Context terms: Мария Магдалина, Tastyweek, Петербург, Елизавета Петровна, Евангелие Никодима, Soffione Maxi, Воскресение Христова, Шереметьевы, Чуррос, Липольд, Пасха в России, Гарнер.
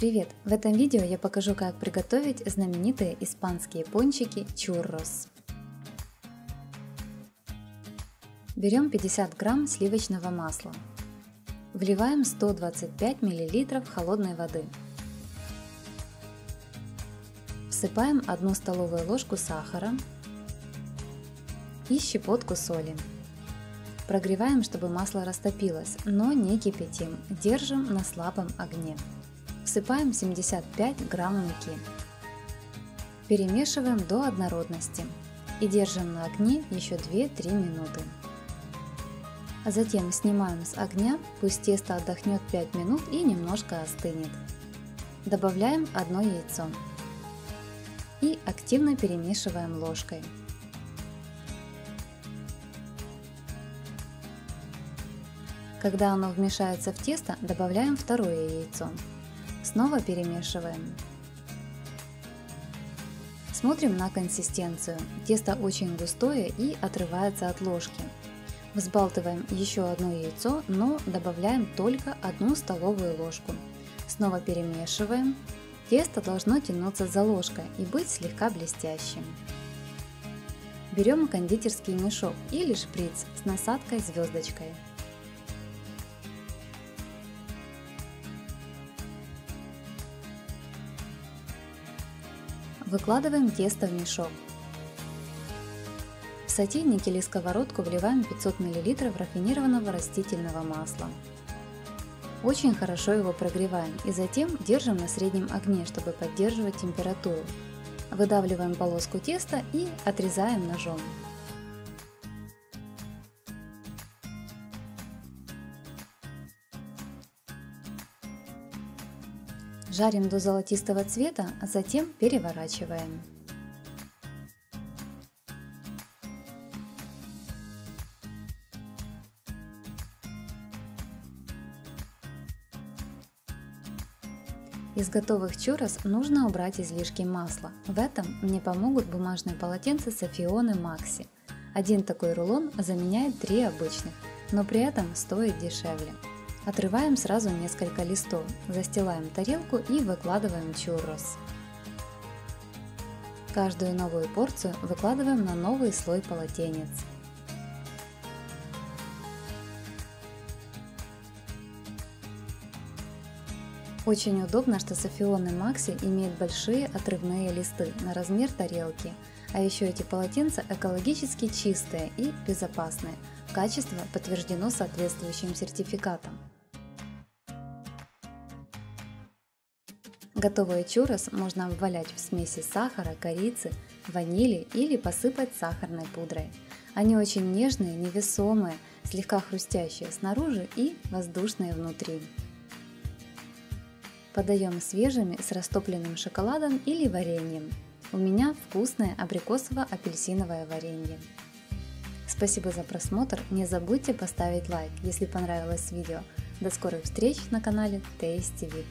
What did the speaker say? Привет! В этом видео я покажу, как приготовить знаменитые испанские пончики чуррос. Берем 50 грамм сливочного масла. Вливаем 125 мл холодной воды. Всыпаем 1 столовую ложку сахара и щепотку соли. Прогреваем, чтобы масло растопилось, но не кипятим, держим на слабом огне. Всыпаем 75 грамм муки. Перемешиваем до однородности и держим на огне еще 2-3 минуты. А затем снимаем с огня, пусть тесто отдохнет 5 минут и немножко остынет. Добавляем 1 яйцо и активно перемешиваем ложкой. Когда оно вмешается в тесто, добавляем 2 яйцо. Снова перемешиваем. Смотрим на консистенцию. Тесто очень густое и отрывается от ложки. Взбалтываем еще 1 яйцо, но добавляем только 1 столовую ложку. Снова перемешиваем. Тесто должно тянуться за ложкой и быть слегка блестящим. Берем кондитерский мешок или шприц с насадкой-звездочкой. Выкладываем тесто в мешок. В сотейник или сковородку вливаем 500 мл рафинированного растительного масла. Очень хорошо его прогреваем и затем держим на среднем огне, чтобы поддерживать температуру. Выдавливаем полоску теста и отрезаем ножом. Жарим до золотистого цвета, а затем переворачиваем. Из готовых чуррос нужно убрать излишки масла. В этом мне помогут бумажные полотенца Soffione Maxi. Один такой рулон заменяет 3 обычных, но при этом стоит дешевле. Отрываем сразу несколько листов, застилаем тарелку и выкладываем чуррос. Каждую новую порцию выкладываем на новый слой полотенец. Очень удобно, что Soffione Maxi имеет большие отрывные листы на размер тарелки, а еще эти полотенца экологически чистые и безопасные. Качество подтверждено соответствующим сертификатом. Готовые чуррос можно обвалять в смеси сахара, корицы, ванили или посыпать сахарной пудрой. Они очень нежные, невесомые, слегка хрустящие снаружи и воздушные внутри. Подаем свежими с растопленным шоколадом или вареньем. У меня вкусное абрикосово-апельсиновое варенье. Спасибо за просмотр, не забудьте поставить лайк, если понравилось видео. До скорых встреч на канале Tastyweek.